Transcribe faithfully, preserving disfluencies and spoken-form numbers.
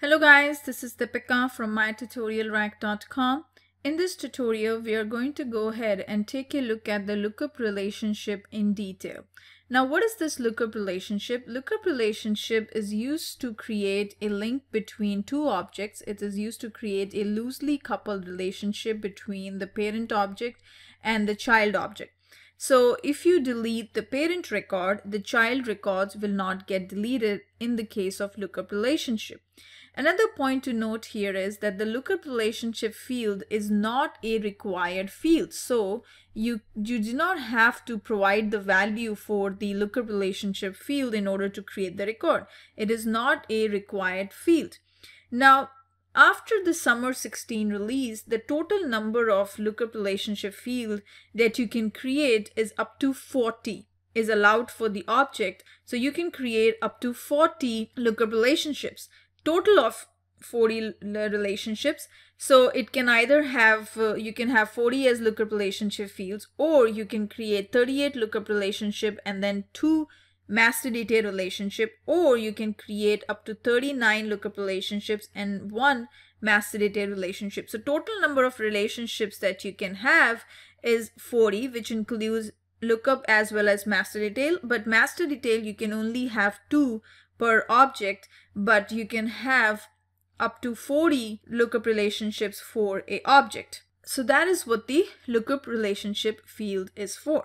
Hello guys, this is Deepika from my tutorial rack dot com. In this tutorial, we are going to go ahead and take a look at the lookup relationship in detail. Now, what is this lookup relationship? Lookup relationship is used to create a link between two objects. It is used to create a loosely coupled relationship between the parent object and the child object. So if you delete the parent record, the child records will not get deleted in the case of lookup relationship. Another point to note here is that the lookup relationship field is not a required field. So you, you do not have to provide the value for the lookup relationship field in order to create the record. It is not a required field. Now, after the Summer sixteen release, the total number of lookup relationship field that you can create is up to forty, is allowed for the object. So you can create up to forty lookup relationships, total of forty relationships. So it can either have, uh, you can have forty as lookup relationship fields, or you can create thirty-eight lookup relationship and then two master detail relationship, or you can create up to thirty-nine lookup relationships and one master detail relationship. So total number of relationships that you can have is forty, which includes lookup as well as master detail. But master detail, you can only have two per object, but you can have up to forty lookup relationships for a object. So that is what the lookup relationship field is for.